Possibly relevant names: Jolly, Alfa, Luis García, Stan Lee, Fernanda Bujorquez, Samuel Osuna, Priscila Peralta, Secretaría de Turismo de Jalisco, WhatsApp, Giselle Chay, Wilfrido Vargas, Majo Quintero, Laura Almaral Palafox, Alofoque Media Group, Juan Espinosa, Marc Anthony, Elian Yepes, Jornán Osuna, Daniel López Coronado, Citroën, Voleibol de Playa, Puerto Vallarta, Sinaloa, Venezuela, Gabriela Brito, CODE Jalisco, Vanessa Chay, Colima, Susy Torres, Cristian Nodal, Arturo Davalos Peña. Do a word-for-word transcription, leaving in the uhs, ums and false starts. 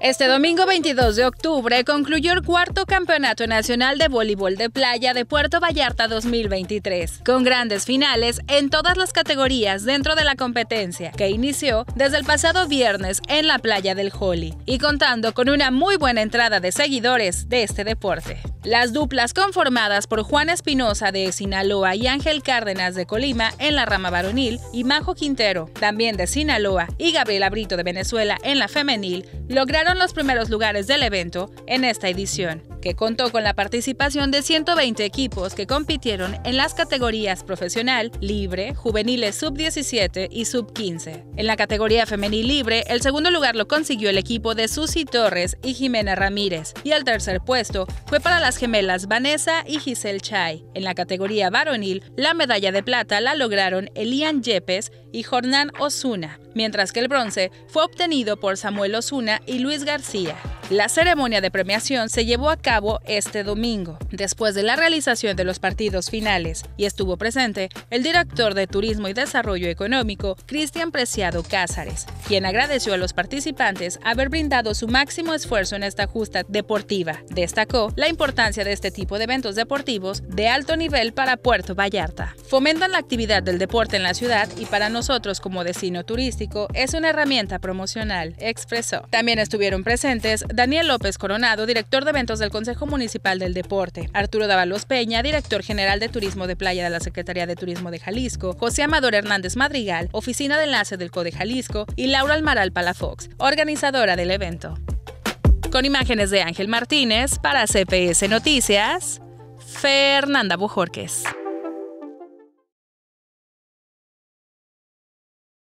Este domingo veintidós de octubre concluyó el cuarto Campeonato Nacional de Voleibol de Playa de Puerto Vallarta dos mil veintitrés, con grandes finales en todas las categorías dentro de la competencia, que inició desde el pasado viernes en la playa del Jolly, y contando con una muy buena entrada de seguidores de este deporte. Las duplas conformadas por Juan Espinosa de Sinaloa y Ángel Cárdenas de Colima en la rama varonil y Majo Quintero, también de Sinaloa, y Gabriela Brito de Venezuela en la femenil, lograron los primeros lugares del evento en esta edición, que contó con la participación de ciento veinte equipos que compitieron en las categorías profesional, libre, juveniles sub diecisiete y sub quince. En la categoría femenil libre, el segundo lugar lo consiguió el equipo de Susy Torres y Jimena Ramírez, y el tercer puesto fue para las gemelas Vanessa y Giselle Chay. En la categoría varonil, la medalla de plata la lograron Elian Yepes y Jornán Osuna, mientras que el bronce fue obtenido por Samuel Osuna y Luis García. La ceremonia de premiación se llevó a cabo este domingo, después de la realización de los partidos finales, y estuvo presente el director de Turismo y Desarrollo Económico, Cristian Preciado Cázares, quien agradeció a los participantes haber brindado su máximo esfuerzo en esta justa deportiva. Destacó la importancia de este tipo de eventos deportivos de alto nivel para Puerto Vallarta. Fomentan la actividad del deporte en la ciudad y para nosotros como destino turístico es una herramienta promocional, expresó. También estuvieron presentes Daniel López Coronado, director de eventos del Consejo Municipal del Deporte, Arturo Davalos Peña, director general de Turismo de Playa de la Secretaría de Turismo de Jalisco, José Amador Hernández Madrigal, oficina de enlace del CODE Jalisco, y Laura Almaral Palafox, organizadora del evento. Con imágenes de Ángel Martínez, para C P S Noticias, Fernanda Bujorquez.